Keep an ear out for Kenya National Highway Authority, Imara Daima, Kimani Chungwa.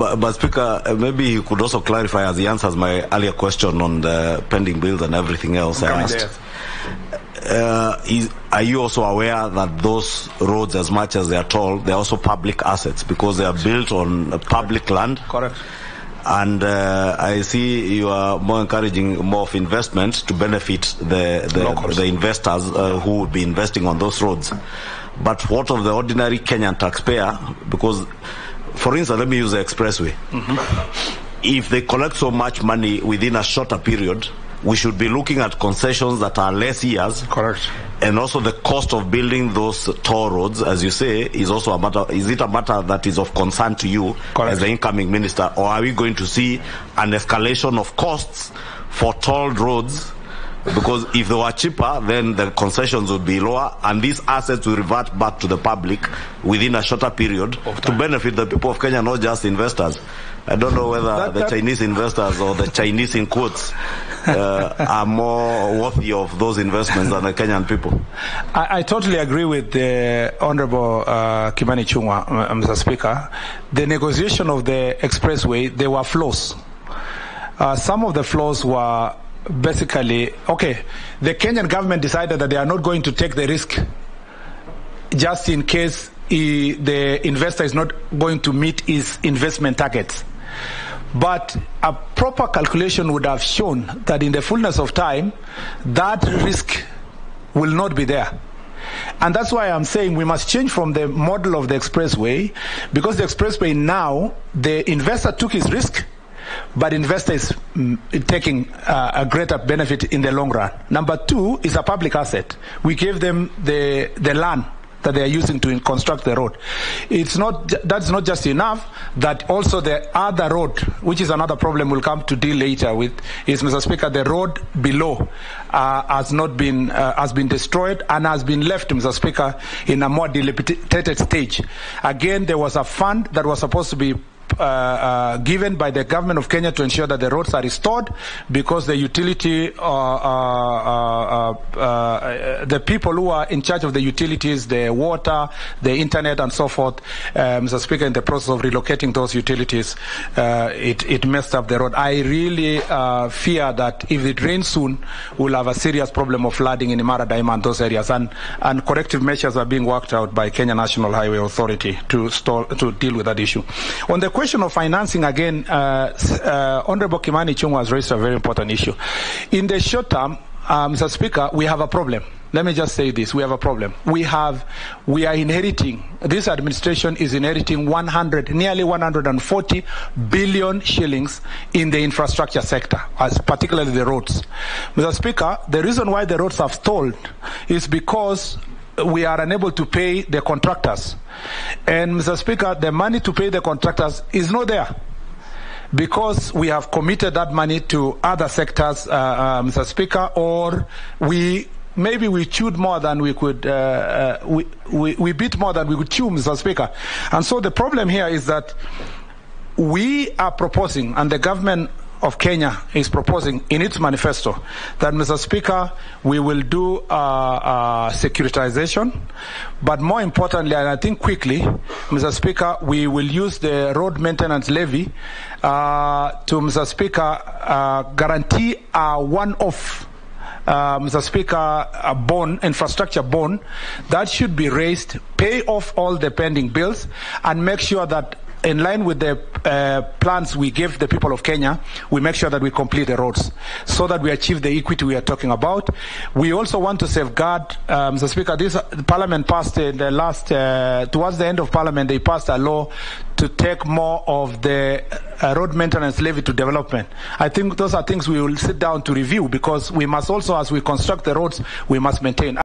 But Speaker, maybe you could also clarify as he answers my earlier question on the pending bills and everything else I asked. Are you also aware that those roads, as much as they are tall, they are also public assets because they are built on public land? Correct. And I see you are more encouraging more of investment to benefit the investors who would be investing on those roads. But what of the ordinary Kenyan taxpayer? Because, for instance, let me use the expressway. Mm-hmm. If they collect so much money within a shorter period, we should be looking at concessions that are less years. Correct. And also the cost of building those toll roads, as you say, is also a matter. Is it a matter that is of concern to you Correct. As the incoming minister? Or are we going to see an escalation of costs for toll roads? Because if they were cheaper, then the concessions would be lower, and these assets will revert back to the public within a shorter period to benefit the people of Kenya, not just investors. I don't know whether the Chinese investors or the Chinese in quotes are more worthy of those investments than the Kenyan people. I totally agree with the Honorable Kimani Chungwa, Mr. Speaker. The negotiation of the expressway, there were flaws. Some of the flaws were basically, the Kenyan government decided that they are not going to take the risk just in case the investor is not going to meet his investment targets. But a proper calculation would have shown that in the fullness of time, that risk will not be there. And that's why I'm saying we must change from the model of the expressway, because the expressway now, the investor took his risk, but investor is taking a greater benefit in the long run. Number two is a public asset. We gave them the land that they are using to construct the road. That's not just enough, that also the other road, which is another problem we'll come to deal later with, is, Mr. Speaker, the road below has been destroyed and has been left, Mr. Speaker, in a more dilapidated stage. Again, there was a fund that was supposed to be given by the government of Kenya to ensure that the roads are restored, because the utility, the people who are in charge of the utilities, the water, the internet, and so forth, Mr. Speaker, in the process of relocating those utilities, it messed up the road. I really fear that if it rains soon, we'll have a serious problem of flooding in Imara Daima and those areas. And corrective measures are being worked out by Kenya National Highway Authority to deal with that issue. On the question of financing, again, Honorable Kimani Chungwa has raised a very important issue. In the short term, Mr. Speaker, we have a problem. Let me just say this. We have a problem. This administration is inheriting nearly 140 billion shillings in the infrastructure sector, as particularly the roads. Mr. Speaker, the reason why the roads have stalled is because we are unable to pay the contractors. And, Mr. Speaker, the money to pay the contractors is not there, because we have committed that money to other sectors, Mr. Speaker, or we chewed more than we could, we bit more than we could chew, Mr. Speaker. And so the problem here is that we are proposing, and the government of Kenya is proposing in its manifesto, that, Mr. Speaker, we will do securitization, but more importantly, and I think quickly, Mr. Speaker, we will use the road maintenance levy to, Mr. Speaker, guarantee a one-off, Mr. Speaker, a bond, infrastructure bond, that should be raised, pay off all the pending bills, and make sure that, in line with the plans we give the people of Kenya, we make sure that we complete the roads so that we achieve the equity we are talking about. We also want to safeguard, Mr. Speaker, this Parliament passed towards the end of Parliament, they passed a law to take more of the road maintenance levy to development. I think those are things we will sit down to review, because we must also, as we construct the roads, we must maintain.